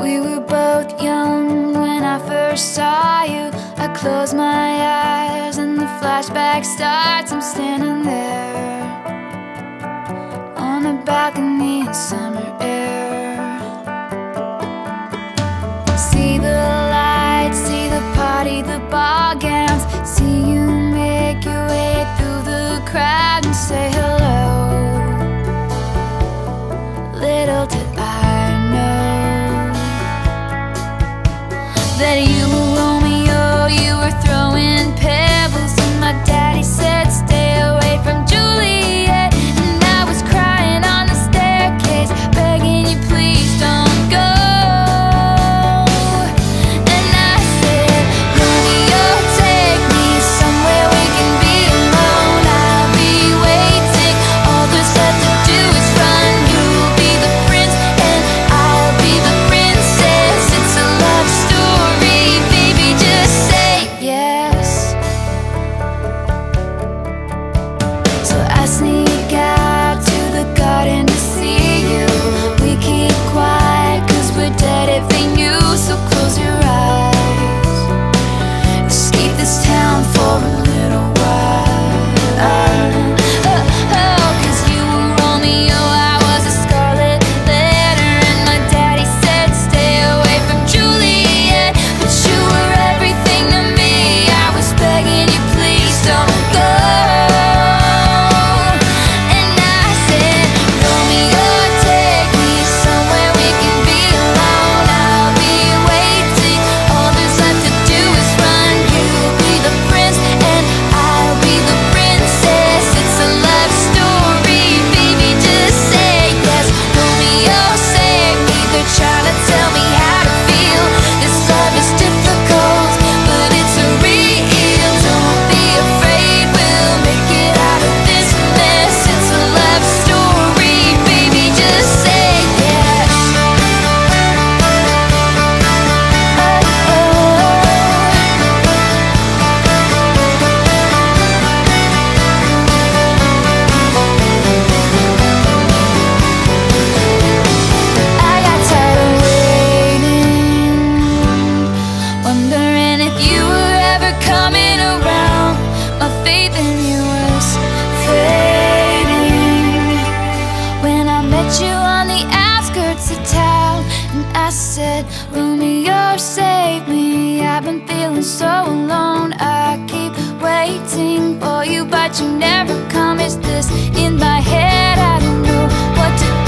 We were both young when I first saw you. I close my eyes and the flashback starts. I'm standing there on a balcony in summer air. See the lights, see the party, the ball gowns. See you make your way through the crowd and say hello. Little did I that you were Romeo, you were throwing pebbles, and my daddy said stay away from Juliet. And I was crying on the staircase, begging you please don't go. And I said, Romeo, take me somewhere we can be alone. I'll be waiting, all there's left to do is run. You'll be the prince and I'll be the princess. It's a love story. Sneak out to the garden to see you. We keep quiet cause we're dead if they knew. So close your eyes, let's keep this town for a little while. Oh, cause you were Romeo, I was a scarlet letter. And my daddy said stay away from Juliet. But you were everything to me, I was begging you please don't go. I said, Romeo, save me. I've been feeling so alone. I keep waiting for you, but you never come. Is this in my head? I don't know what to do.